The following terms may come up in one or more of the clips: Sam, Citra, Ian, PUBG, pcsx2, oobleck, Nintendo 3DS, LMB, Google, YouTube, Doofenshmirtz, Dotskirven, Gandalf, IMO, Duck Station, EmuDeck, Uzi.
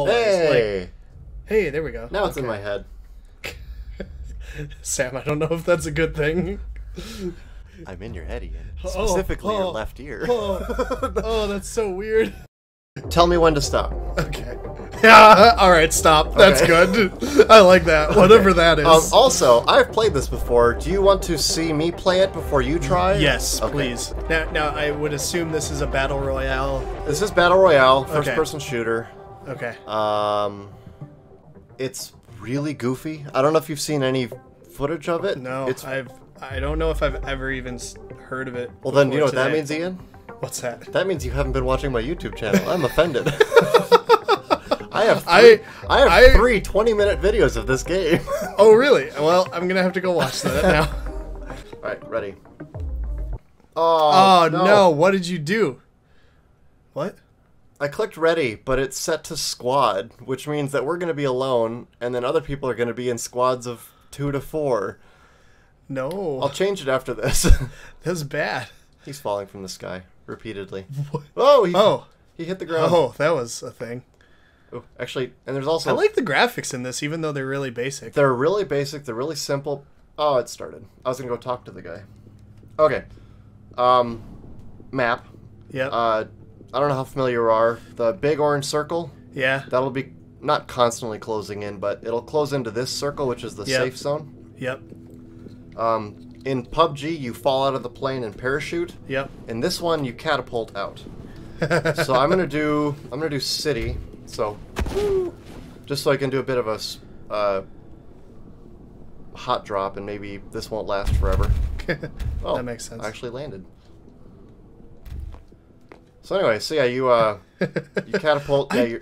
Hey! Like, hey, there we go. Now it's okay. In my head. Sam, I don't know if that's a good thing. I'm in your head, Ian. Specifically, your left ear. Oh, that's so weird. Tell me when to stop. Okay. Yeah, alright, stop. That's okay. Good. I like that. Whatever that is. Also, I've played this before. Do you want to see me play it before you try? Yes, okay. Please. Now, I would assume this is a Battle Royale. This is Battle Royale, first-person shooter. Okay. It's really goofy. I don't know if you've seen any footage of it. No, I don't know if I've ever even heard of it. Well, then, you know what that means, Ian? What's that? That means you haven't been watching my YouTube channel. I'm offended. I have 3 20-minute videos of this game. Oh, really? Well, I'm gonna have to go watch that now. All right, ready. Oh no! What did you do? What? I clicked ready, but it's set to squad, which means that we're gonna be alone, and then other people are gonna be in squads of 2 to 4. No. I'll change it after this. That's bad. He's falling from the sky repeatedly. What? Oh! He hit the ground. Oh, that was a thing. Ooh, actually, and there's also... I like the graphics in this, even though they're really basic. They're really basic. They're really simple. Oh, it started. I was going to go talk to the guy. Okay. Map. Yeah. I don't know how familiar you are. The big orange circle. Yeah. That'll be not constantly closing in, but it'll close into this circle, which is the safe zone. Yep. In PUBG, you fall out of the plane and parachute. Yep. In this one, you catapult out. So I'm gonna do city. So, just so I can do a bit of a hot drop, and maybe this won't last forever. Oh, that makes sense. I actually landed. So anyway, so yeah, you catapult. Yeah,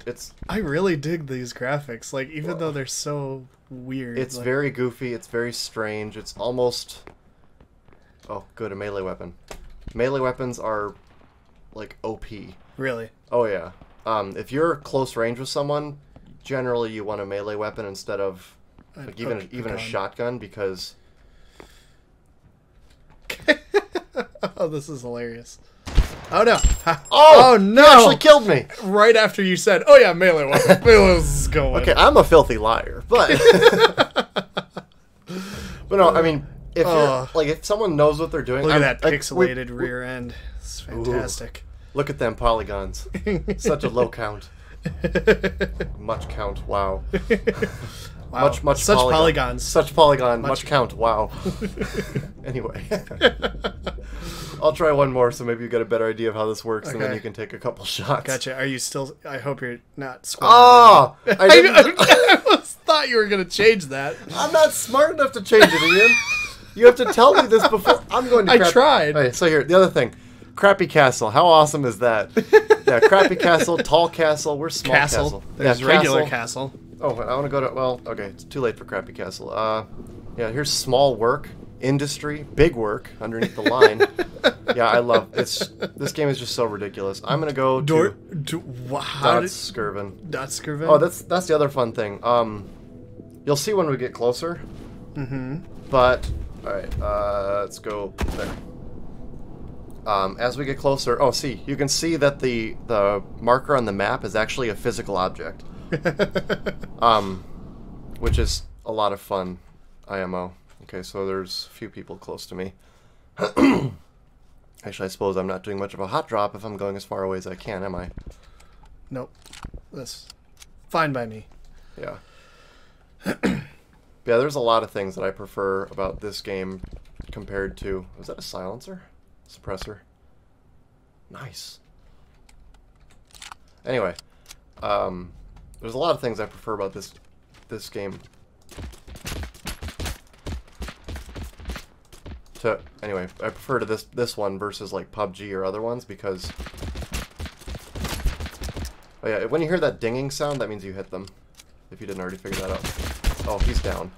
I really dig these graphics. Like, even though they're so weird, it's like, very goofy. It's very strange. It's almost a melee weapon. Melee weapons are like OP. Really? Oh yeah. If you're close range with someone, generally you want a melee weapon instead of like, even a shotgun, because... Oh, this is hilarious. Oh, no. Oh, no! You actually killed me! Right after you said, oh, yeah, melee weapon. Melee's going. Okay, I'm a filthy liar, but... But no, I mean, if you're, like, if someone knows what they're doing... Look at that pixelated rear end. It's fantastic. Ooh. Look at them polygons. Such a low count. Much count. Wow. Wow. Much such polygon. Polygons. Such polygon. Much count. Wow. Anyway. I'll try one more, so maybe you get a better idea of how this works, and then you can take a couple shots. Gotcha. Are you still... I hope you're not squatting. Oh! I almost thought you were going to change that. I'm not smart enough to change it, Ian. You have to tell me this before... I'm going to... I tried. Okay, so here, the other thing. Crappy castle. How awesome is that? Yeah, crappy castle, tall castle, we're small castle. There's regular castle. Oh, I want to go to... Well, okay, it's too late for crappy castle. Yeah, here's small work, industry, big work underneath the line. Yeah, I love... This game is just so ridiculous. I'm going to go to... Dotskirven. Dotskirven? Oh, that's the other fun thing. You'll see when we get closer. Mm-hmm. But, alright, let's go there. As we get closer, you can see that the marker on the map is actually a physical object, which is a lot of fun, IMO. Okay, so there's a few people close to me. Actually, I suppose I'm not doing much of a hot drop if I'm going as far away as I can, am I? Nope. That's fine by me. Yeah. Yeah, there's a lot of things that I prefer about this game compared to... Was that a silencer? Suppressor. Nice. Anyway, there's a lot of things I prefer about this game. I prefer to this one versus like PUBG or other ones, because when you hear that dinging sound, that means you hit them. If you didn't already figure that out. Oh, he's down.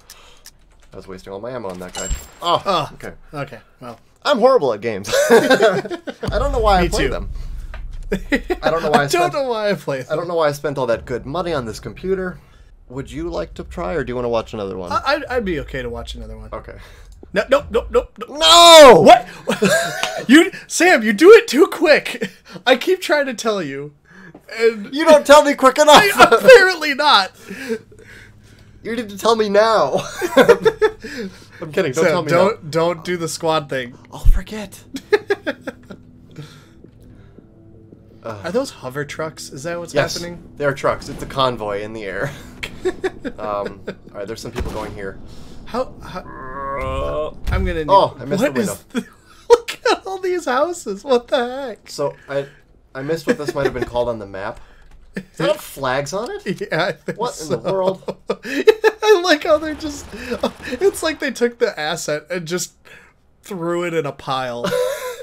I was wasting all my ammo on that guy. Oh okay. Okay. Well. I'm horrible at games. I don't know why I play them. I don't know why I spent, don't know why I play them. I don't know why I spent all that good money on this computer. Would you like to try, or do you want to watch another one? I'd be okay to watch another one. Okay. No! What? Sam, you do it too quick. I keep trying to tell you. And you don't tell me quick enough. Apparently. Clearly not. You need to tell me now. I'm kidding. Don't tell me now. Don't do the squad thing. I'll forget. Are those hover trucks? Is that what's happening? Yes, they are trucks. It's a convoy in the air. All right, there's some people going here. How I'm gonna. Oh, I missed the window. Look at all these houses. What the heck? So I missed what this might have been called on the map. Is that flags on it? Yeah, I think in the world? I like how they're just... It's like they took the asset and just threw it in a pile.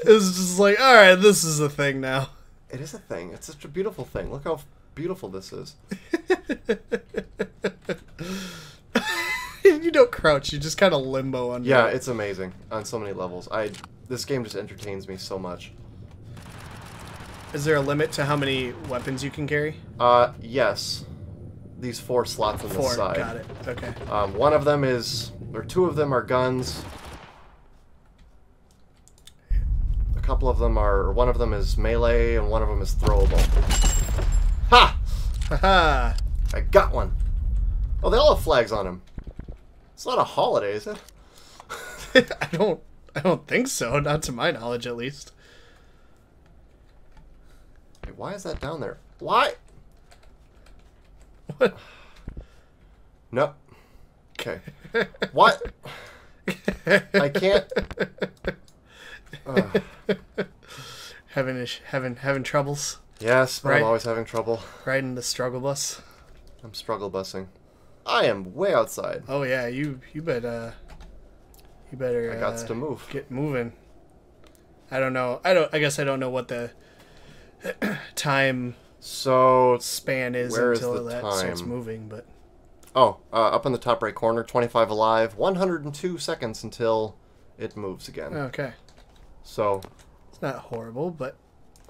It's just like, alright, this is a thing now. It is a thing. It's such a beautiful thing. Look how beautiful this is. You don't crouch. You just kind of limbo under it. It's amazing on so many levels. This game just entertains me so much. Is there a limit to how many weapons you can carry? Yes. These 4 slots on the side. Got it. Okay. One of them is, or 2 of them are guns. A couple of them are, one of them is melee, and one of them is throwable. Ha! Ha-ha! I got one. Oh, they all have flags on them. It's not a holiday, is it? I don't think so. Not to my knowledge, at least. Why is that down there? Why? What? No. Okay. What? I can't. Having troubles. Yes, but right? I'm always having trouble. Riding the struggle bus. I'm struggle bussing. I am way outside. Oh yeah, you better. I got to move. Get moving. I don't know. I guess I don't know what the span is until that starts moving, but up in the top right corner, 25 alive, 102 seconds until it moves again. Okay, so it's not horrible, but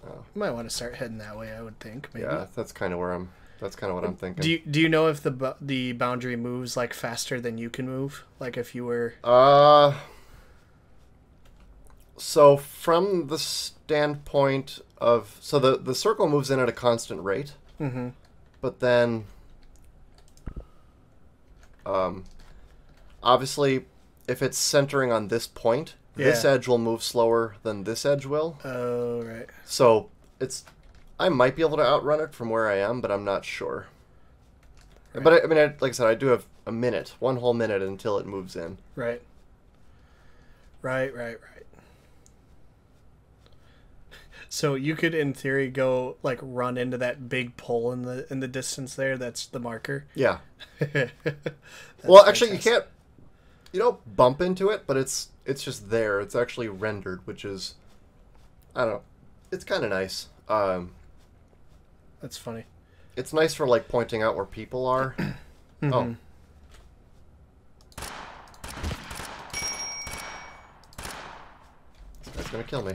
you might want to start heading that way. I would think. Maybe. Yeah, that's kind of where I'm. That's kind of what I'm thinking. Do you know if the boundary moves like faster than you can move? Like if you were So from the standpoint of... So the circle moves in at a constant rate. Mm-hmm. But then... obviously, if it's centering on this point, this edge will move slower than this edge will. Oh, right. So it's... I might be able to outrun it from where I am, but I'm not sure. Right. But I mean, like I said, I do have a minute. One whole minute until it moves in. Right. Right. So you could, in theory, go like run into that big pole in the distance there. That's the marker. Yeah. Well, actually, you can't. You don't bump into it, but it's just there. It's actually rendered, which is, I don't know. It's kind of nice. That's funny. It's nice for like pointing out where people are. Mm-hmm. Oh. This guy's gonna kill me.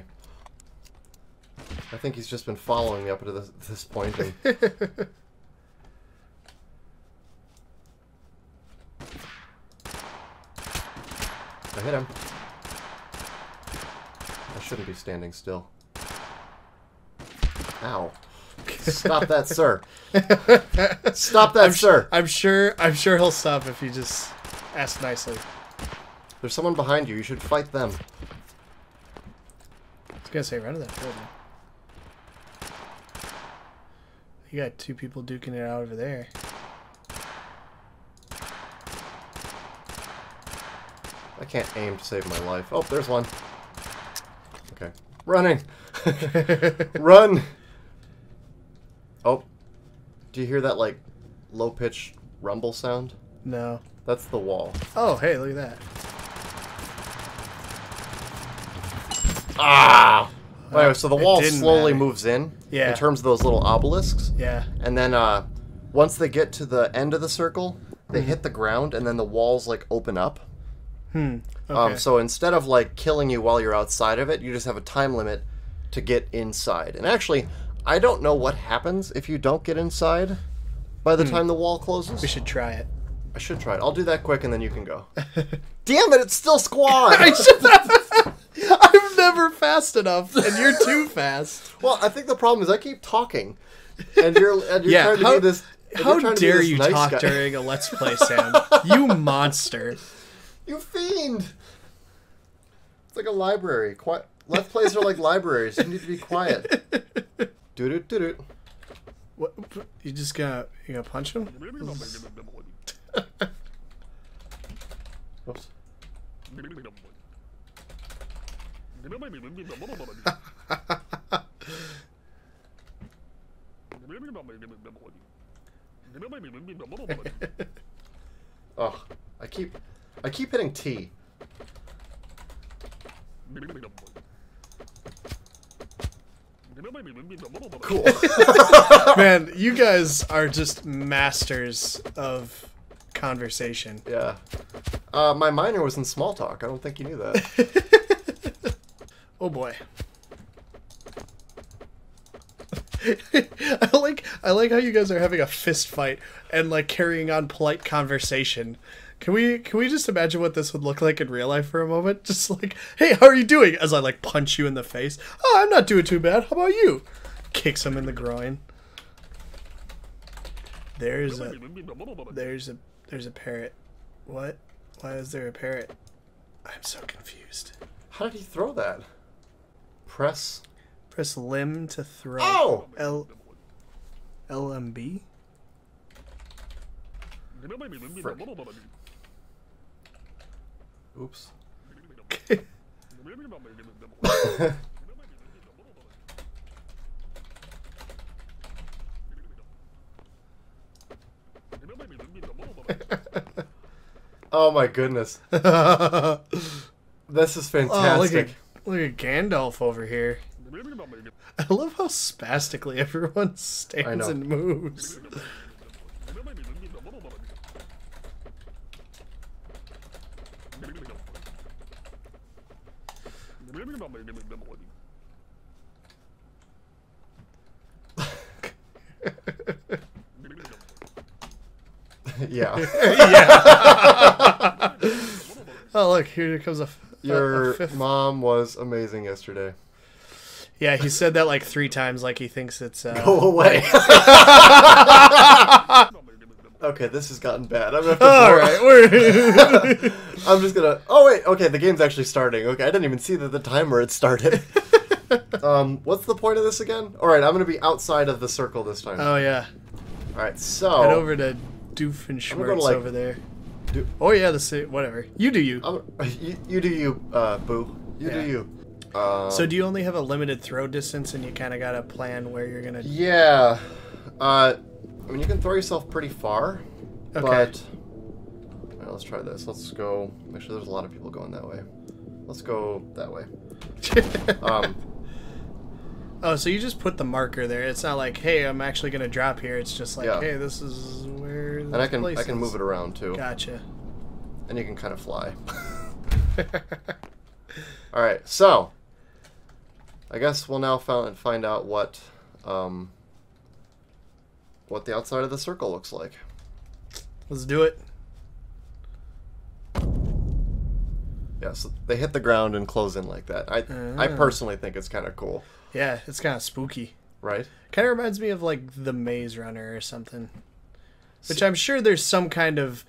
I think he's just been following me up to this point. And... I hit him. I shouldn't be standing still. Ow. Stop that, sir. Stop that, sir. I'm sure he'll stop if you just ask nicely. There's someone behind you. You should fight them. I was going to say, run to that building. You got 2 people duking it out over there. I can't aim to save my life. Oh, there's one. Okay. Running! Run! Oh. Do you hear that, like, low-pitched rumble sound? No. That's the wall. Oh, hey, look at that. Ah! Anyway, so the wall slowly moves in. Yeah. In terms of those little obelisks. Yeah. And then once they get to the end of the circle, they hit the ground, and then the walls like open up. Hmm. Okay. So instead of like killing you while you're outside of it, you just have a time limit to get inside. And actually, I don't know what happens if you don't get inside by the time the wall closes. We should try it. I should try it. I'll do that quick, and then you can go. Damn it! It's still squad. I should. I'm never fast enough, and you're too fast. Well, I think the problem is I keep talking, and you're trying to do this How dare you talk during a Let's Play, Sam? You monster. You fiend. It's like a library. Quiet. Let's Plays are like libraries. You need to be quiet. Do-do-do-do. What? You just gonna, you gonna punch him? Oops. Oh, I keep hitting T. Cool. Man, you guys are just masters of conversation. Yeah. My minor was in small talk. I don't think you knew that. Oh boy. I like how you guys are having a fist fight and like carrying on polite conversation. Can we just imagine what this would look like in real life for a moment? Just like, hey, how are you doing? As I like punch you in the face. Oh, I'm not doing too bad. How about you? Kicks him in the groin. There's a parrot. What? Why is there a parrot? I'm so confused. How did he throw that? Press limb to throw. Oh! LMB? Frick. Oops. Oh my goodness. This is fantastic. Oh, look at Gandalf over here. I love how spastically everyone stands and moves. Yeah. Yeah. Oh, look, here comes a fifth. Your mom was amazing yesterday. Yeah, he said that like 3 times, like he thinks it's... Go away. Okay, this has gotten bad. I'm going to have to... Alright, I'm just going to... Oh, wait, okay, the game's actually starting. Okay, I didn't even see that the timer had started. What's the point of this again? Alright, I'm going to be outside of the circle this time. Oh, yeah. Alright, so... Head over to... Doofenshmirtz like, over there. Oh yeah, whatever. You do you. You do you, boo. You do you. So do you only have a limited throw distance, and you kind of got to plan where you're gonna? Yeah. I mean, you can throw yourself pretty far. Okay. But well, let's try this. Let's go. Actually, there's a lot of people going that way. Let's go that way. Oh, so you just put the marker there. It's not like, hey, I'm actually gonna drop here. It's just like, hey, this is. And I can move it around too. Gotcha. And you can kind of fly. All right, so I guess we'll now find out what the outside of the circle looks like. Let's do it. Yeah, so they hit the ground and close in like that. I personally think it's kind of cool. Yeah, it's kind of spooky. Right. Kind of reminds me of like the Maze Runner or something. Which I'm sure there's some kind of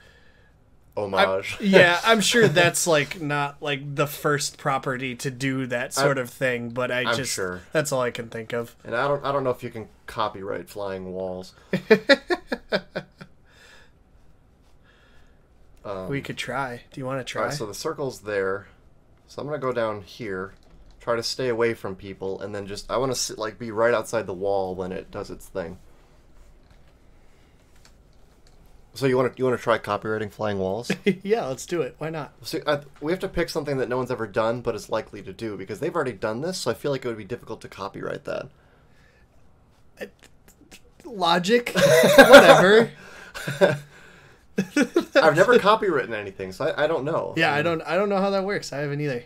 homage. I'm sure that's like not like the first property to do that sort of thing, but I'm sure. That's all I can think of. And I don't know if you can copyright flying walls. We could try. Do you want to try? All right, so the circle's there. So I'm gonna go down here, try to stay away from people, and then just I want to like be right outside the wall when it does its thing. So you want to try copywriting flying walls? Yeah, let's do it. Why not? So we have to pick something that no one's ever done, but is likely to do because they've already done this. So I feel like it would be difficult to copyright that. Logic, whatever. I've never copywritten anything, so I don't know. Yeah, I don't know how that works. I haven't either.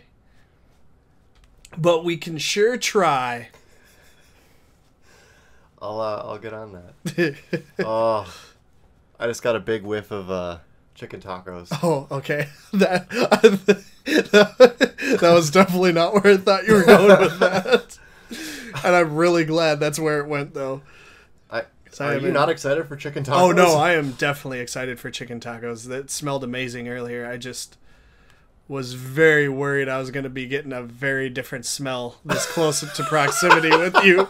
But we can sure try. I'll get on that. Oh. I just got a big whiff of chicken tacos. Oh, okay. That was definitely not where I thought you were going with that. And I'm really glad that's where it went, though. I Simon. Are you not excited for chicken tacos? Oh, no, I am definitely excited for chicken tacos. That smelled amazing earlier. I just was very worried I was going to be getting a very different smell this close to proximity with you.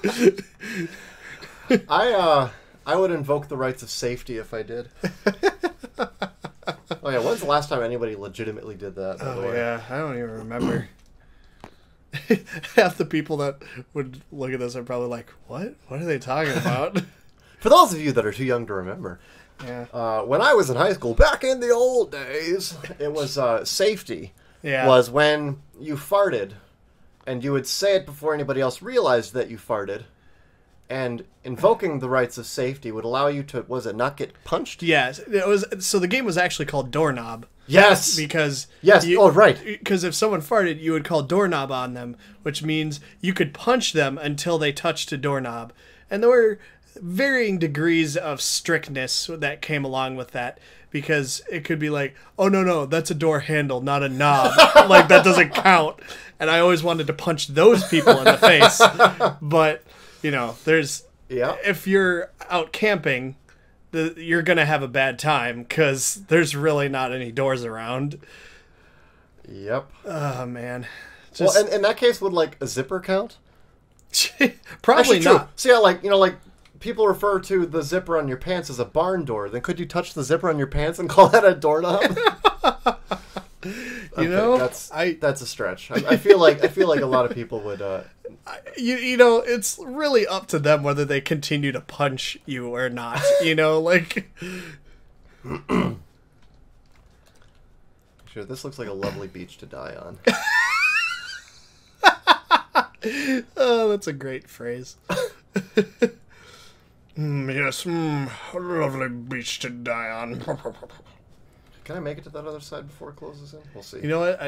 I would invoke the rights of safety if I did. Oh, yeah, when's the last time anybody legitimately did that? Oh, yeah, I don't even remember. Half the people that would look at this are probably like, what? What are they talking about? For those of you that are too young to remember, yeah. When I was in high school, back in the old days, it was safety. Yeah. Was when you farted, and you would say it before anybody else realized that you farted, and invoking the rights of safety would allow you to, was it not get punched? Yes. It was. So the game was actually called Doorknob. Yes. Because yes. You, oh, right. Because if someone farted, you would call Doorknob on them, which means you could punch them until they touched a doorknob. And there were varying degrees of strictness that came along with that, because it could be like, oh, no, that's a door handle, not a knob. Like, that doesn't count. And I always wanted to punch those people in the face. But, you know, there's... Yeah. If you're out camping... you're going to have a bad time because there's really not any doors around. Yep. Oh, man. Just... Well, in that case, would, like, a zipper count? Probably actually, not. True. See, how, like, you know, like, people refer to the zipper on your pants as a barn door. Then could you touch the zipper on your pants and call that a doorknob? You know? That's a stretch. I feel like a lot of people would... You know, it's really up to them whether they continue to punch you or not. You know, like... Sure, this looks like a lovely beach to die on. Oh, that's a great phrase. Yes, lovely beach to die on. Can I make it to that other side before it closes in? We'll see. You know what?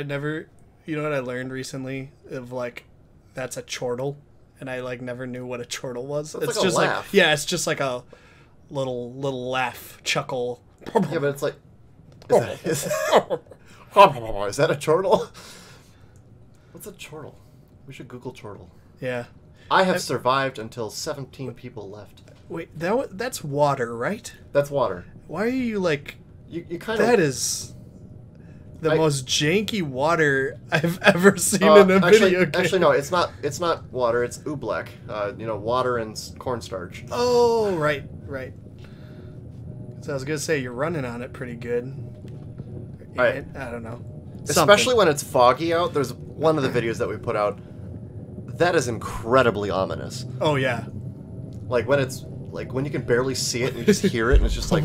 You know what I learned recently? Of, like... That's a chortle, and I like never knew what a chortle was. It's like just a laugh. Like, yeah, it's just like a little laugh, chuckle. Yeah, but it's like, is that a chortle? What's a chortle? We should Google chortle. Yeah, I have survived until 17 people left. Wait, that's water, right? That's water. Why are you like? You kind of. That is. The most janky water I've ever seen in a video game. Actually, no, it's not water. It's oobleck. You know, water and cornstarch. Oh, right. So I was gonna say you're running on it pretty good. I don't know. Something. Especially when it's foggy out. There's one of the videos that we put out that is incredibly ominous. Oh yeah. Like when it's like when you can barely see it and you just hear it, and it's just like,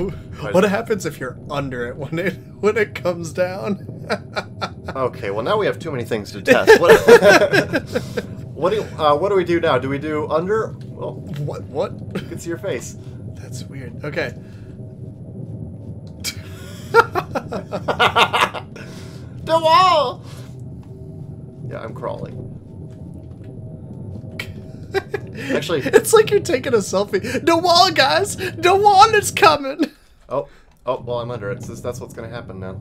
what happens if you're under it when it comes down? Okay, well now we have too many things to test. What do we do now? Do we do under? Well, what? You can see your face. That's weird. Okay. The wall. Yeah, I'm crawling. Actually, it's like you're taking a selfie. The wall, guys! The wall is coming! Oh, well, I'm under it. So that's what's going to happen now.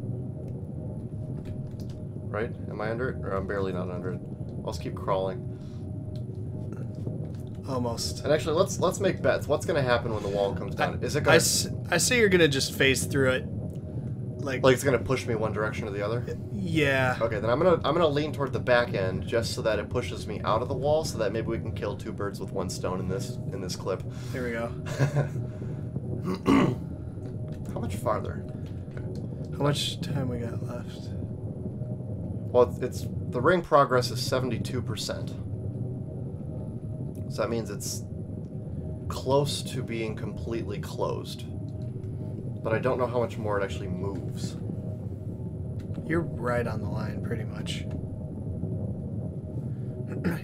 Right? Am I under it? Or I'm barely not under it. I'll just keep crawling. Almost. And actually, let's make bets. What's going to happen when the wall comes down? Is it going to... I see you're going to just phase through it. Like it's going to push me one direction or the other? Yeah. Okay, then I'm gonna lean toward the back end just so that it pushes me out of the wall, so that maybe we can kill two birds with one stone in this clip. Here we go. How much farther? How much time we got left? Well, it's the ring progress is 72%. So that means it's close to being completely closed. But I don't know how much more it actually moves. You're right on the line, pretty much.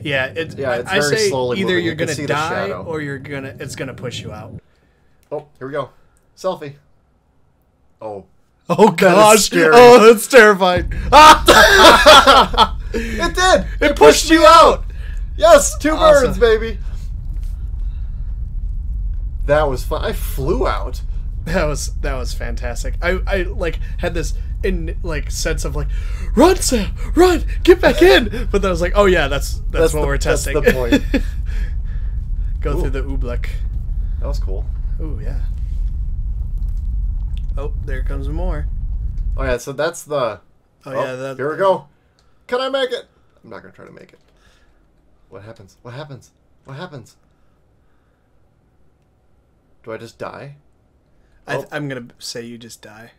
Yeah, it's very slowly moving. Either you're going to die or it's going to push you out. Oh, here we go. Selfie. Oh. Oh, gosh. Scary. Oh, that's terrifying. Ah! It did. It pushed you out. Yes, two birds, baby. That was fun. I flew out. That was fantastic. I like had this sense of like, run Sam, run, get back in. But then I was like, oh yeah, that's what we're testing. That's the point. Go through the oobleck. That was cool. Oh, yeah. Oh, there comes more. Oh, yeah, so that's the... Oh, yeah. Here we go. Can I make it? I'm not going to try to make it. What happens? What happens? What happens? Do I just die? I'm going to say you just die.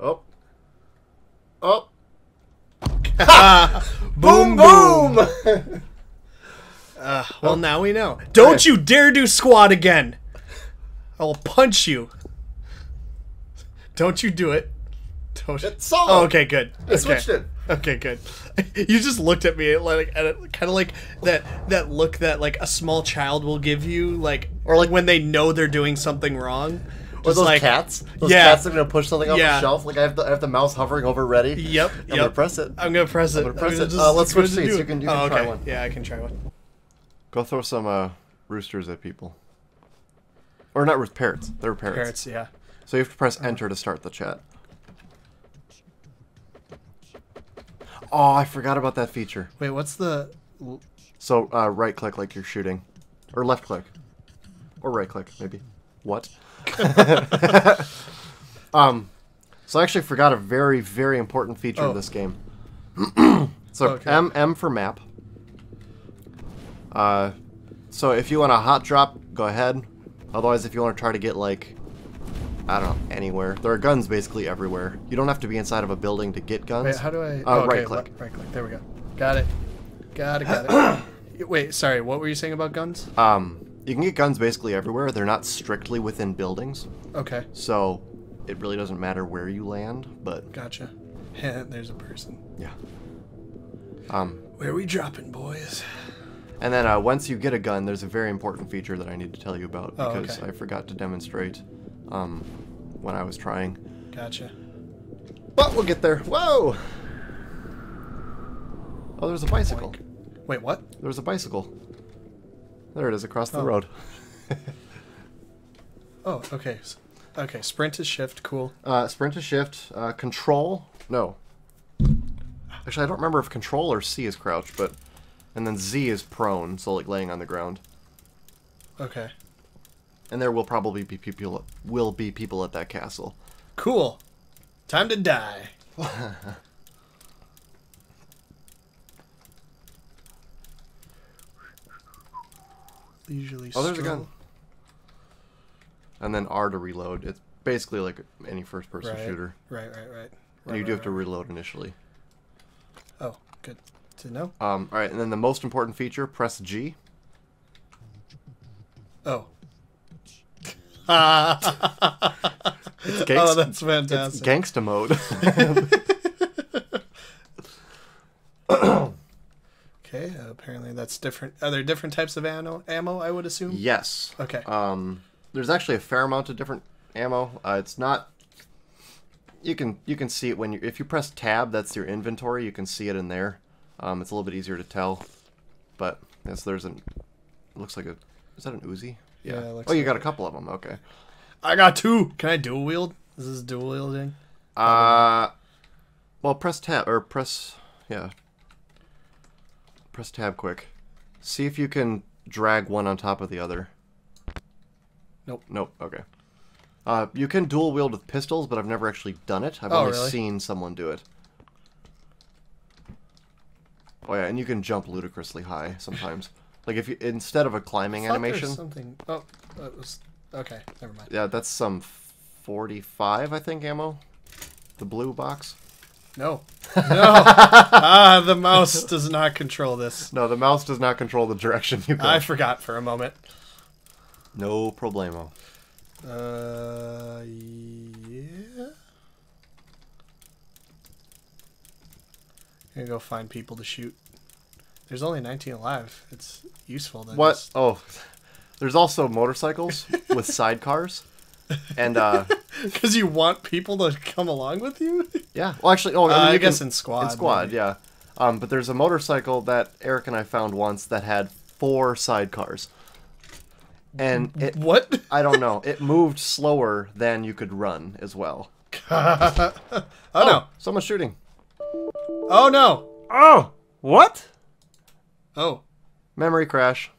Oh. Oh. Boom, boom. Well, now we know. Don't you dare do squat again. I'll punch you. Don't you do it. Don't you... It's solid. Oh, okay, good. I switched it. Okay, good. You just looked at me like, kind of like that look that like a small child will give you, like, or like when they know they're doing something wrong. Or those like, cats? Those cats that are going to push something off the shelf? Like, I have the mouse hovering over ready. Yep. I'm going to press it. I'm going to press it. Let's switch seats. You can try one. Yeah, I can try one. Go throw some roosters at people. Or not roosters, parrots. They're parrots. Parrots, yeah. So you have to press enter to start the chat. Oh, I forgot about that feature. Wait, what's the... So, right click like you're shooting. Or left click. Or right click, maybe. What? So I actually forgot a very, very important feature of this game. So M for map. So if you want a hot drop, go ahead. Otherwise, if you want to try to get like, I don't know, anywhere. There are guns basically everywhere. You don't have to be inside of a building to get guns. Wait, how do I? Right click. Right click. There we go. Got it. Got it. Wait, sorry. What were you saying about guns? You can get guns basically everywhere. They're not strictly within buildings. Okay. So it really doesn't matter where you land, but... Gotcha. There's a person. Yeah. Where are we dropping, boys? And then once you get a gun, there's a very important feature that I need to tell you about because I forgot to demonstrate when I was trying. Gotcha. But we'll get there. Whoa! Oh, there's a bicycle. Boink. Wait, what? There's a bicycle. There it is, across the road. Oh, okay. Okay, sprint is shift, cool. Sprint is shift. Control, no. Actually, I don't remember if control or C is crouch, but... And then Z is prone, so like laying on the ground. Okay. And there will probably be people, at that castle. Cool. Time to die. Leisurely stroll. Oh, there's a gun. And then R to reload. It's basically like any first-person shooter. Right. And you do have to reload initially. Oh, good to know. All right, and then the most important feature, press G. Oh. Oh, that's fantastic. It's gangsta mode. Okay, apparently that's different. Are there different types of ammo, I would assume? Yes. Okay. There's actually a fair amount of different ammo. It's not... You can see it when you... If you press tab, that's your inventory. You can see it in there. It's a little bit easier to tell. But, yes, there's an... It looks like a... Is that an Uzi? Yeah. Oh, you got a couple of them. Okay. I got two! Can I dual wield? Is this dual wielding? Well, press tab... Or press... Yeah. Press tab quick. See if you can drag one on top of the other. Nope. Nope. Okay. You can dual wield with pistols, but I've never actually done it. I've only seen someone do it. Oh yeah, and you can jump ludicrously high sometimes. Like if you instead of a climbing animation. Something. Oh, that was okay. Never mind. Yeah, that's some 45, I think, ammo. The blue box. No. No. The mouse does not control this. No, the mouse does not control the direction you go. I forgot for a moment. No problemo. Yeah. I'm gonna go find people to shoot. There's only 19 alive. It's useful. What? Just... Oh. There's also motorcycles with sidecars. And, because you want people to come along with you? Yeah. Well, actually, I guess in squad. In squad, maybe. Yeah. But there's a motorcycle that Eric and I found once that had 4 sidecars. And it... What? I don't know. It moved slower than you could run as well. Oh, no. Someone's shooting. Oh, no. Oh! What? Oh. Memory crash.